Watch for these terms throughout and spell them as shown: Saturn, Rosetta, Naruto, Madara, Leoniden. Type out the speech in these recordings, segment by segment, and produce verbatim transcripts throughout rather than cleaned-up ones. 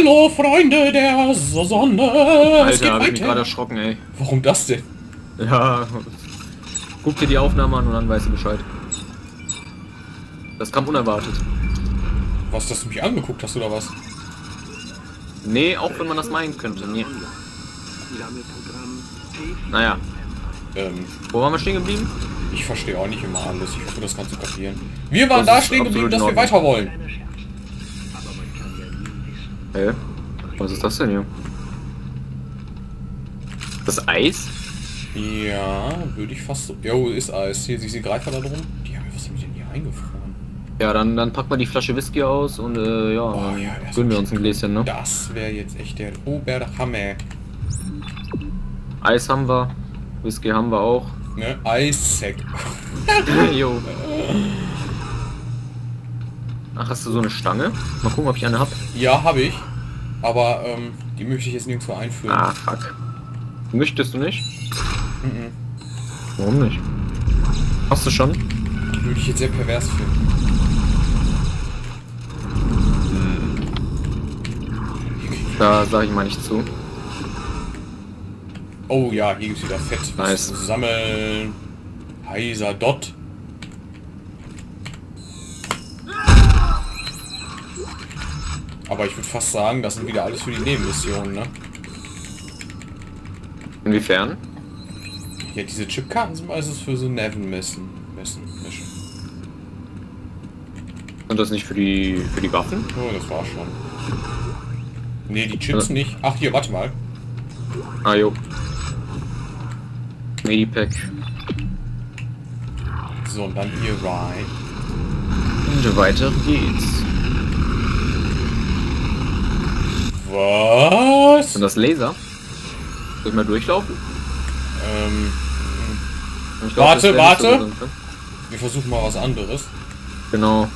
Hallo Freunde der Sonne! Alter, hab ich mich gerade erschrocken, ey. Warum das denn? Ja, guck dir die Aufnahme an und dann weißt du Bescheid. Das kam unerwartet. Was, dass du mich angeguckt hast oder was? Nee, auch wenn man das meinen könnte. Nee. Naja. Ähm, Wo waren wir stehen geblieben? Ich verstehe auch nicht immer alles. Ich hoffe, das kannst du kapieren. Wir waren das da stehen geblieben, dass wir weiter wollen. Hä? Was ist das denn hier? Das Eis? Ja, würde ich fast so... Jo, ist Eis. Hier, siehst du die Greifer da drum? Die haben, was haben die denn hier eingefroren? Ja, dann, dann packt man die Flasche Whisky aus und äh, ja, oh, ja gönnen wir uns ein Gläschen, ne? Das wäre jetzt echt der Oberhammer. Eis haben wir. Whisky haben wir auch. Ne? Eissack. Jo. Ach, hast du so eine Stange? Mal gucken, ob ich eine hab. Ja, habe ich. Aber ähm, die möchte ich jetzt nirgendwo einführen. Ah, fuck. Möchtest du nicht? Mhm. Warum nicht? Hast du schon? Würde ich jetzt sehr pervers finden. Da sage ich mal nicht zu. Oh ja, hier gibt's wieder Fett. Nice. Sammeln. Heiser Dot. Aber ich würde fast sagen, das sind wieder alles für die Nebenmissionen, ne? Inwiefern? Ja, diese Chipkarten sind meistens für so Neven-Messen. Messen, Mischen. Und das nicht für die für die Waffen? Oh, das war schon. Ne, die Chips also nicht. Ach hier, warte mal. Ah jo. Medipack. So, und dann hier rein. Und weiter geht's. Was? Und das Laser? Soll ich mal durchlaufen? Ähm. Ich glaub, warte, warte! So sind, ne? Wir versuchen mal was anderes. Genau.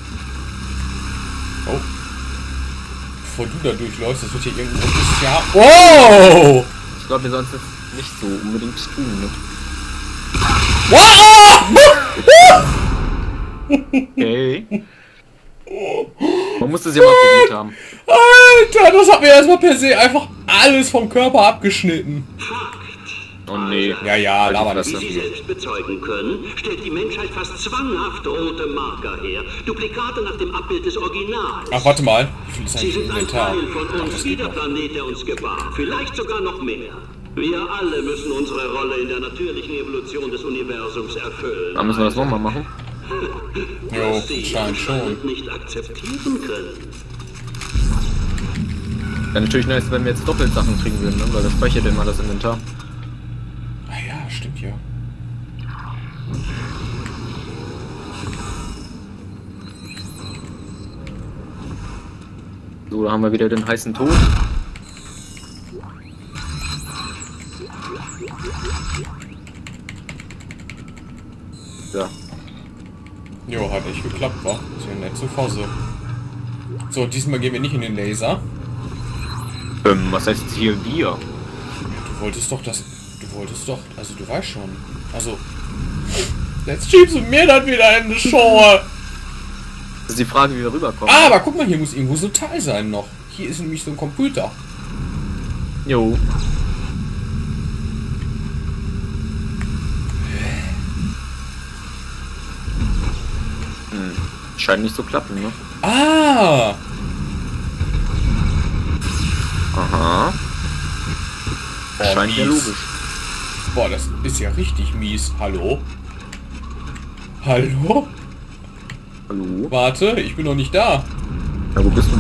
Oh. Bevor du da durchläufst, das wird hier irgendwo ein bisschen... Oh! Ich glaube, wir sollen es jetzt nicht so unbedingt tun, ne? Okay. Man muss das ja mal probiert haben. Alter, das hat mir erstmal per se einfach alles vom Körper abgeschnitten. Oh nee. Ja, ja, laber das. Wie Sie selbst bezeugen können, stellt die Menschheit fast zwanghaft rote Marker her. Duplikate nach dem Abbild des Originals. Ach, warte mal. Sie sind ein Teil von uns, wie der Planet, der uns gebar. Vielleicht sogar noch mehr. Wir alle müssen unsere Rolle in der natürlichen Evolution des Universums erfüllen. Dann müssen wir das nochmal machen. Jo, scheint schon. Nicht akzeptieren können. Ja, natürlich nice, wenn wir jetzt doppelt Sachen kriegen würden, ne? Weil das speichert immer das Inventar. Ah ja, stimmt ja. So, da haben wir wieder den heißen Tod. Ja. Jo, hat echt geklappt, war. Ist ja nett zu Hause. So, diesmal gehen wir nicht in den Laser. Ähm, was heißt hier wir? Ja, du wolltest doch das... Du wolltest doch... Also, du weißt schon. Also... Jetzt schiebst du mir dann wieder in die Show. Das ist die Frage, wie wir rüberkommen. Ah, aber guck mal, hier muss irgendwo so ein Teil sein noch. Hier ist nämlich so ein Computer. Jo. Scheint nicht zu klappen, ne? Ah! Aha. Boah, scheint mies. Ja logisch. Boah, das ist ja richtig mies. Hallo? Hallo? Hallo? Warte, ich bin noch nicht da. Ja, wo bist du?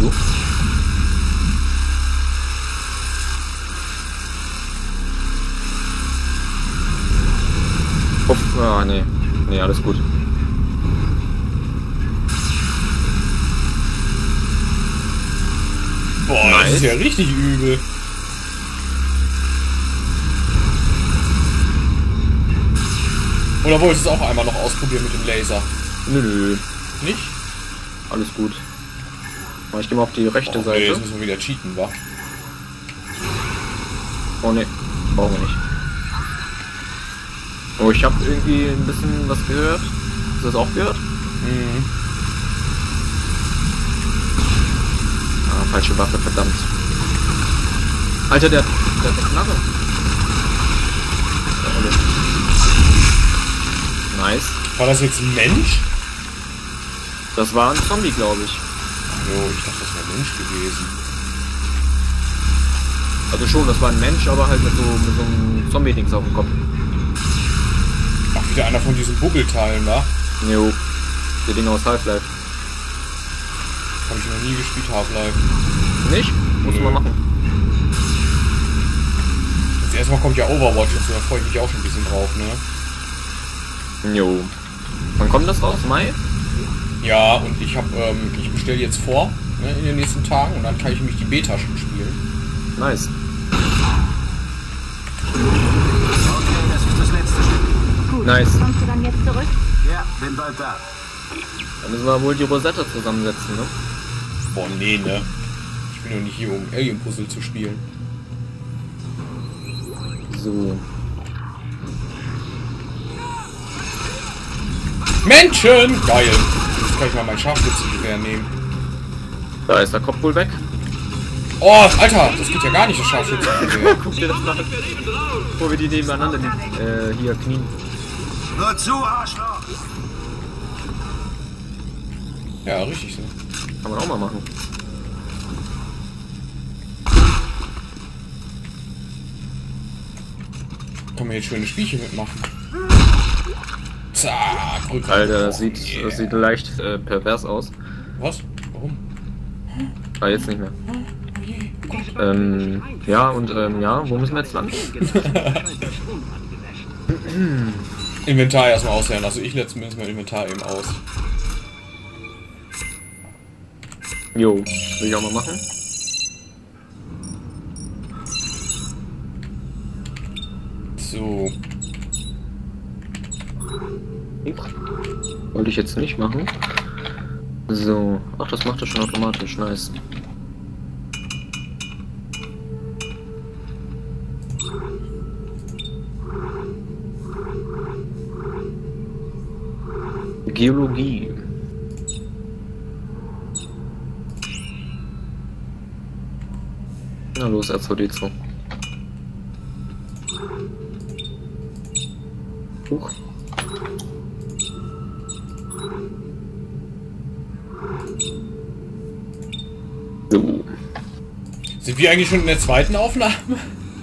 Uff, ah, nee. Nee, alles gut. Boah, nice. Das ist ja richtig übel. Oder wolltest du es auch einmal noch ausprobieren mit dem Laser? Nö, nö. Nicht? Alles gut. Ich gehe mal auf die rechte oh, Seite. Nee, jetzt müssen wir wieder cheaten, wa? Oh ne, brauchen wir nicht. Oh, ich habe irgendwie ein bisschen was gehört. Hast du das auch gehört? Mhm. Falsche Waffe, verdammt. Alter, der, der hat eine Knarre. Nice. War das jetzt ein Mensch? Das war ein Zombie, glaube ich. Jo, oh, ich dachte, das wäre ein Mensch gewesen. Also schon, das war ein Mensch, aber halt mit so, mit so einem Zombie-Dings auf dem Kopf. Ach, wieder einer von diesen Bubbelteilen, wa? Jo, der Ding aus Half-Life. Hab ich noch nie gespielt, Half-Life. Nicht? Muss man machen. Jetzt erstmal kommt ja Overwatch und so, da freue ich mich auch schon ein bisschen drauf, ne? Jo. Wann kommt das raus? Mai? Ja, und ich hab, ähm, ich bestelle jetzt vor, ne, in den nächsten Tagen, und dann kann ich mich die Beta schon spielen. Nice. Okay, das ist das letzte Stück. Gut, nice. Kommst du dann jetzt zurück? Ja, bin bald da. Dann müssen wir wohl die Rosetta zusammensetzen, ne? Boah, nee, ne? Ich bin doch nicht hier, um Alien-Puzzle zu spielen. So. Menschen! Geil! Jetzt kann ich mal mein Scharfschützengewehr nehmen. Da ist der Kopf wohl weg. Oh, Alter! Das geht ja gar nicht, das Scharfschützengewehr. Guck dir das mal an. Wo wir die nebeneinander äh, hier knien. Hör zu, Arschloch! Ja, richtig so. Kann man auch mal machen. Kann man jetzt schöne Spielchen mitmachen. Zack, Rücken. Alter, das sieht, yeah. das sieht leicht äh, pervers aus. Was? Warum? Ah, jetzt nicht mehr. Ähm, ja, und ähm, ja, wo müssen wir jetzt lang? Inventar erstmal ausleeren. Also ich letzten Mal mein Inventar eben aus. Jo, will ich auch mal machen. So. Wollte ich jetzt nicht machen. So. Ach, das macht er schon automatisch. Nice. Geologie. Na los, R zwei D zwei. Huch. So. Sind wir eigentlich schon in der zweiten Aufnahme?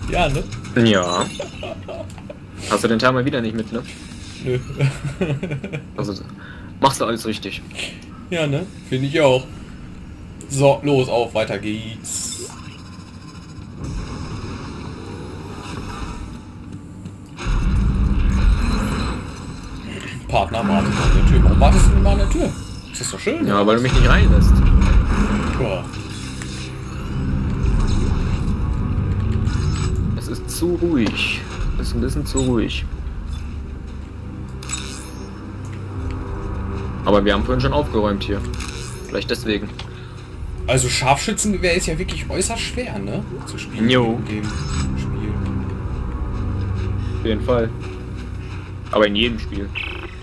Ja, ne? Ja. Hast du den Teil mal wieder nicht mit, ne? Nö. Also, machst du alles richtig. Ja, ne? Finde ich auch. So, los, auf, weiter geht's. Partner wartet an der Tür. Warum wartest du denn mal an der Tür? Das ist doch schön. Ja, weil du mich nicht reinlässt. Boah. Es ist zu ruhig. Es ist ein bisschen zu ruhig. Aber wir haben vorhin schon aufgeräumt hier. Vielleicht deswegen. Also Scharfschützengewehr ist ja wirklich äußerst schwer, ne? Zu spielen. Jo. In dem Spiel. Auf jeden Fall. Aber in jedem Spiel.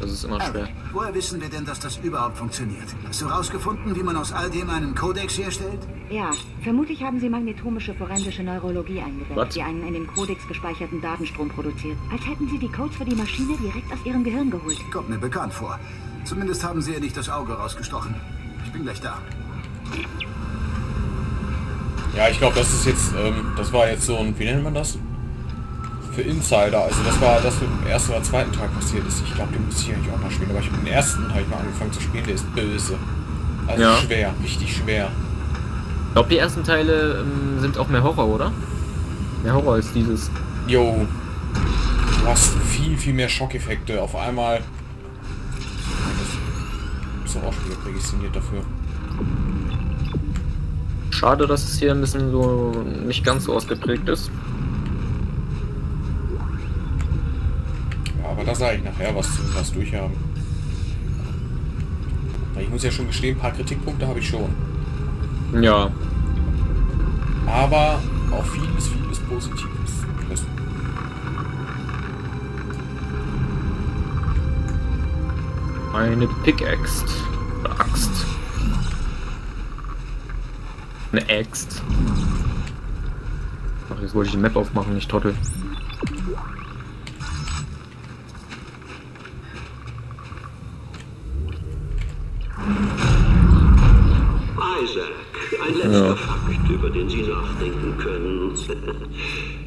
Das ist immer schwer. Woher wissen wir denn, dass das überhaupt funktioniert? Hast du rausgefunden, wie man aus all dem einen Kodex herstellt? Ja, vermutlich haben sie magnetomische forensische Neurologie eingesetzt, What? die einen in dem Kodex gespeicherten Datenstrom produziert. Als hätten sie die Codes für die Maschine direkt aus ihrem Gehirn geholt. Kommt mir bekannt vor. Zumindest haben sie ja nicht das Auge rausgestochen. Ich bin gleich da. Ja, ich glaube, das ist jetzt, ähm, das war jetzt so ein, wie nennt man das? Für Insider, also das war das, was im ersten oder zweiten Tag passiert ist. Ich glaube, den muss ich eigentlich auch mal spielen, aber ich habe den ersten habe ich mal angefangen zu spielen, der ist böse. Also ja. Schwer, richtig schwer. Ich glaube, die ersten Teile ähm, sind auch mehr Horror, oder? Mehr Horror als dieses. Jo. Du hast viel, viel mehr Schockeffekte. Auf einmal. Das ist doch auch schon wieder prädestiniert dafür. Schade, dass es hier ein bisschen so nicht ganz so ausgeprägt ist. Aber da sage ich nachher was zu was durchhaben. Ich muss ja schon gestehen, ein paar Kritikpunkte habe ich schon. Ja. Aber auch vieles, vieles Positives. Eine Pickaxe. Eine Axt. Eine Axt. Ach, jetzt wollte ich die Map aufmachen, nicht Trottel. Ein letzter ja. Fakt, über den Sie nachdenken können,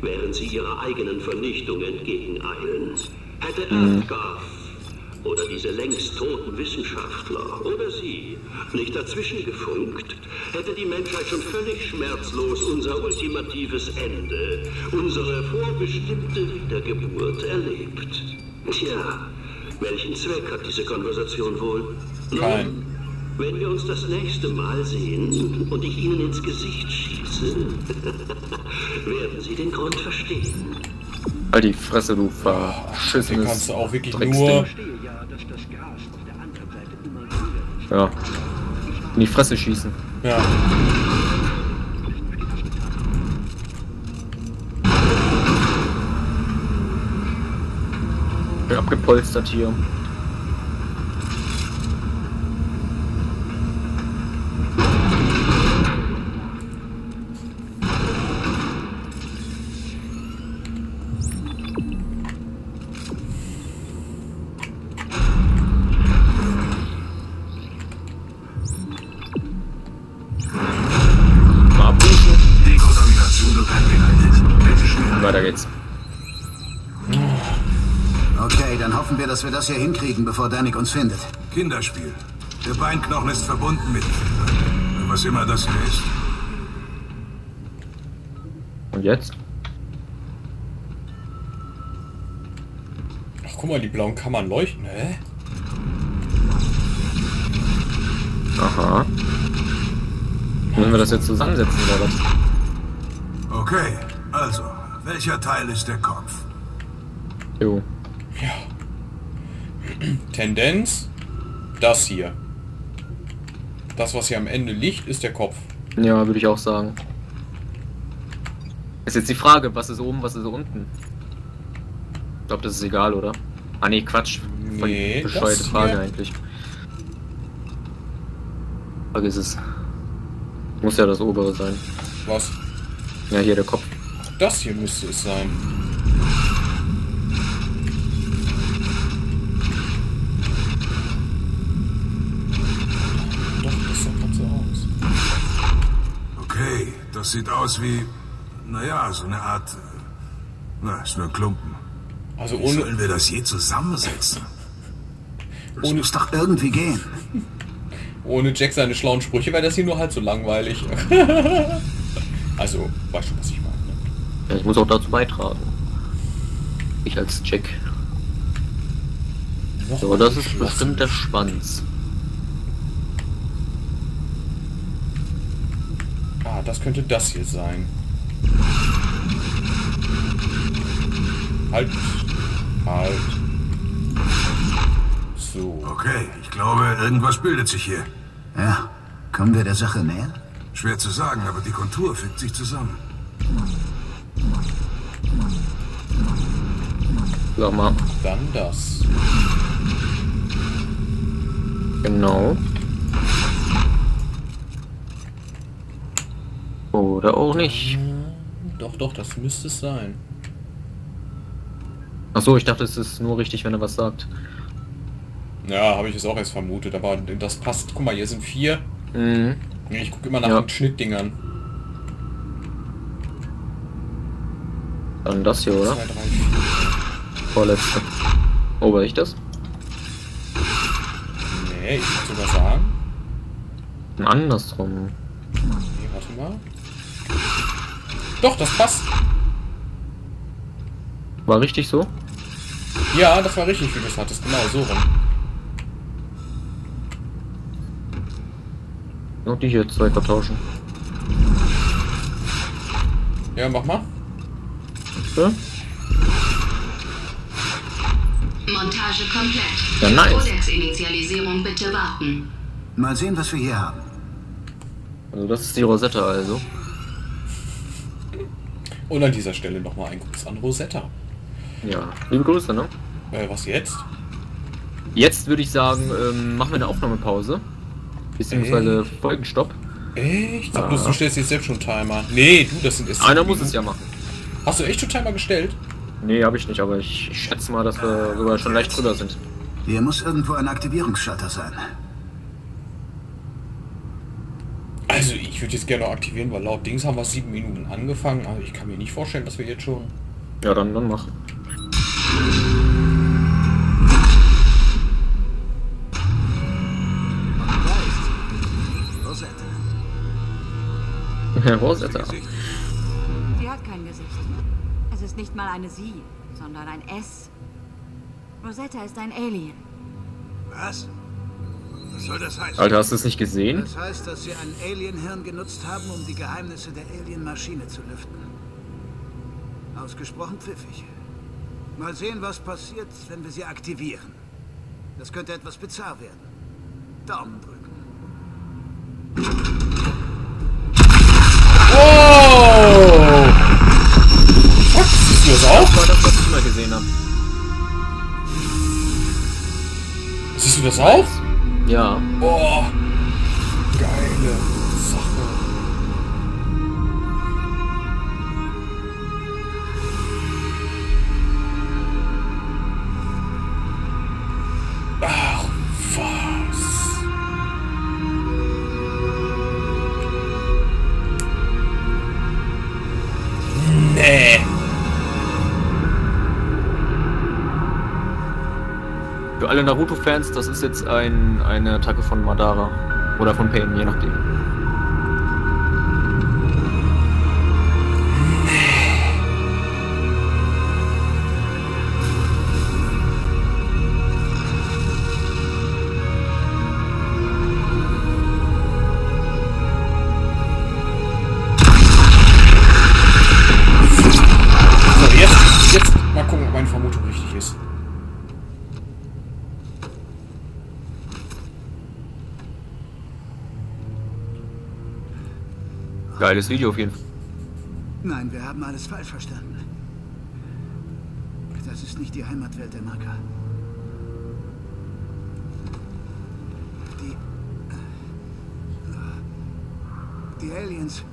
während Sie Ihrer eigenen Vernichtung entgegeneilen. Hätte Erdgas oder diese längst toten Wissenschaftler oder Sie nicht dazwischen gefunkt, hätte die Menschheit schon völlig schmerzlos unser ultimatives Ende, unsere vorbestimmte Wiedergeburt erlebt. Tja, welchen Zweck hat diese Konversation wohl? Nein. Wenn wir uns das nächste Mal sehen und ich Ihnen ins Gesicht schieße, werden Sie den Grund verstehen. All die Fresse, du verschissenes. Oh, kannst du auch wirklich nur. Ja. In die Fresse schießen. Ja. Bin abgepolstert hier. Dass wir das hier hinkriegen, bevor Danik uns findet. Kinderspiel. Der Beinknochen ist verbunden mit ihm. Was immer das hier ist. Und jetzt? Ach, guck mal, die blauen Kammern leuchten, hä? Aha. Müssen wir das jetzt zusammensetzen, oder was? Okay, also, welcher Teil ist der Kopf? Jo. Ja. Tendenz, das hier. Das, was hier am Ende liegt, ist der Kopf. Ja, würde ich auch sagen. Ist jetzt die Frage, was ist oben, was ist unten? Ich glaube, das ist egal, oder? Ah ne, Quatsch. Nee, bescheuerte Frage eigentlich. Vergiss es. Muss ja das obere sein. Was? Ja, hier der Kopf. Das hier müsste es sein. Das sieht aus wie, naja, so eine Art, na, ist nur ein Klumpen. Also ohne... Sollen wir das je zusammensetzen? Das ohne... muss doch irgendwie gehen. Ohne Jack seine schlauen Sprüche wäre das hier nur halt so langweilig. Also, weißt du, was ich meine? Ja, ich muss auch dazu beitragen. Ich als Jack. So, das ist bestimmt der Schwanz. Ah, das könnte das hier sein. Halt. Halt. So. Okay, ich glaube, irgendwas bildet sich hier. Ja, kommen wir der Sache näher? Schwer zu sagen, aber die Kontur fügt sich zusammen. Sag mal. Dann das. Genau. Oder auch nicht. Doch, doch, das müsste es sein. Achso, ich dachte, es ist nur richtig, wenn er was sagt. Ja, habe ich es auch erst vermutet, aber das passt. Guck mal, hier sind vier. Mhm. Ich gucke immer nach ja. den Schnittdingern. Dann das hier, oder? Zwei, drei, vier. Vorletzte. Oh, war ich das? Nee, ich kann sogar sagen. Andersrum. Nee, warte mal. Doch, das passt. War richtig so? Ja, das war richtig, wie du es hattest. Genau, so rum. Und die hier zwei vertauschen. Ja, mach mal. Okay. Montage komplett. Ja, nice. Codex-Initialisierung bitte warten. Mal sehen, was wir hier haben. Also das ist die Rosetta, also. Und an dieser Stelle nochmal ein Gruß an Rosetta. Ja, liebe Grüße, ne? Äh, was jetzt? Jetzt würde ich sagen, ähm, machen wir eine Aufnahmepause. Beziehungsweise Folgenstopp. Echt? Ich dachte, ah. du stellst jetzt selbst schon Timer. Nee, du, das sind es. Einer muss es ja machen. Hast du echt schon Timer gestellt? Nee, habe ich nicht, aber ich, ich schätze mal, dass wir sogar schon leicht drüber sind. Hier muss irgendwo ein Aktivierungsschalter sein. Also ich würde jetzt gerne noch aktivieren, weil laut Dings haben wir sieben Minuten angefangen, aber ich kann mir nicht vorstellen, dass wir jetzt schon... Ja, dann, dann mach. Rosetta. Sie hat kein Gesicht. Es ist nicht mal eine Sie, sondern ein S. Rosetta ist ein Alien. Was? Was soll das heißen? Alter, hast du es nicht gesehen? Das heißt, dass sie ein Alienhirn genutzt haben, um die Geheimnisse der Alienmaschine zu lüften. Ausgesprochen pfiffig. Mal sehen, was passiert, wenn wir sie aktivieren. Das könnte etwas bizarr werden. Daumen drücken. Das auch? War das, was ich mal gesehen habe. Siehst du das auch? Ja. Boah. Geile Sache. Ach, was. Nee. Für alle Naruto-Fans, das ist jetzt ein, eine Attacke von Madara. Oder von Pain, je nachdem. So, jetzt, jetzt mal gucken, ob meine Vermutung richtig ist. Geiles Video auf jeden Fall. Nein, wir haben alles falsch verstanden. Das ist nicht die Heimatwelt der Marker. Die... Die Aliens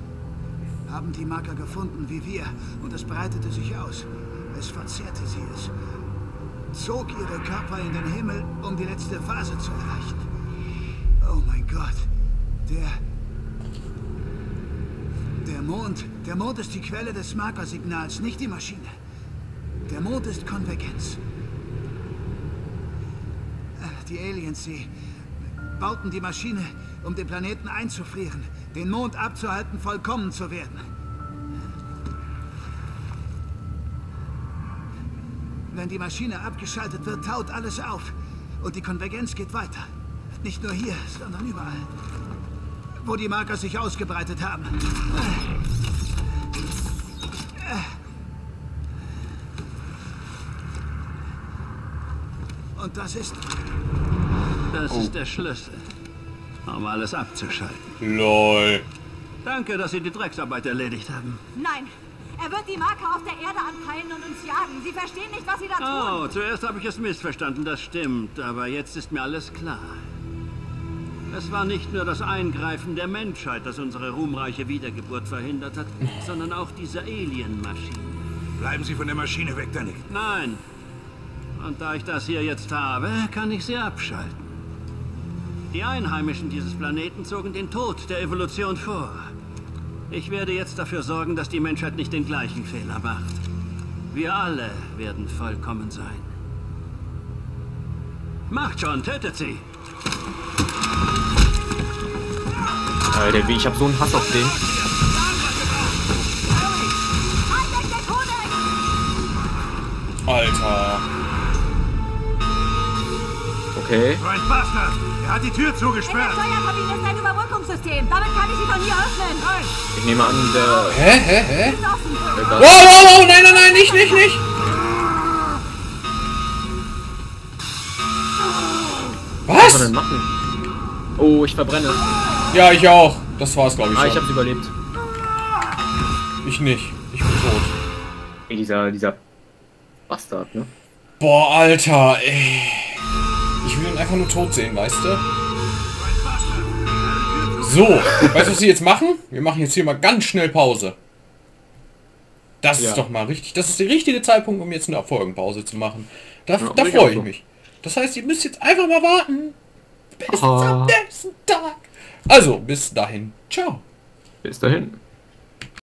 haben die Marker gefunden, wie wir. Und es breitete sich aus. Es verzerrte sie es. Zog ihre Körper in den Himmel, um die letzte Phase zu erreichen. Oh mein Gott. Der... Der Mond. Der Mond ist die Quelle des Markersignals, nicht die Maschine. Der Mond ist Konvergenz. Die Aliens, sie bauten die Maschine, um den Planeten einzufrieren, den Mond abzuhalten, vollkommen zu werden. Wenn die Maschine abgeschaltet wird, taut alles auf. Und die Konvergenz geht weiter. Nicht nur hier, sondern überall. Wo die Marker sich ausgebreitet haben. Und das ist... Das oh. ist der Schlüssel, um alles abzuschalten. Lol. Danke, dass Sie die Drecksarbeit erledigt haben. Nein, er wird die Marker auf der Erde anpeilen und uns jagen. Sie verstehen nicht, was Sie da tun. Oh, zuerst habe ich es missverstanden, das stimmt. Aber jetzt ist mir alles klar. Es war nicht nur das Eingreifen der Menschheit, das unsere ruhmreiche Wiedergeburt verhindert hat, sondern auch diese Alien-Maschine. Bleiben Sie von der Maschine weg, Danny. Nein. Und da ich das hier jetzt habe, kann ich sie abschalten. Die Einheimischen dieses Planeten zogen den Tod der Evolution vor. Ich werde jetzt dafür sorgen, dass die Menschheit nicht den gleichen Fehler macht. Wir alle werden vollkommen sein. Macht schon, tötet sie! Alter, wie ich hab so einen Hass auf den. Alter. Okay. So ein Bastard! Er hat die Tür zugesperrt! In der Steuerkabine ist ein Überbrückungssystem. Damit kann ich sie von hier öffnen. Nein. Ich nehme an, der. Hä, hä, hä? Wow, wow, wow! Nein, nein, nein! Nicht, nicht, nicht! Was? Was soll denn machen? Oh, ich verbrenne. Ja, ich auch. Das war's, glaube ich. Ah, schon. Ich hab's überlebt. Ich nicht. Ich bin tot. Ey, dieser, dieser Bastard, ne? Boah, Alter, ey. Ich will ihn einfach nur tot sehen, weißt du? So, weißt du, was wir jetzt machen? Wir machen jetzt hier mal ganz schnell Pause. Das ja. ist doch mal richtig. Das ist der richtige Zeitpunkt, um jetzt eine Folgenpause zu machen. Da, ja, da freue ich so. mich. Das heißt, ihr müsst jetzt einfach mal warten. Bis ah. am nächsten Tag. Also, bis dahin. Ciao. Bis dahin.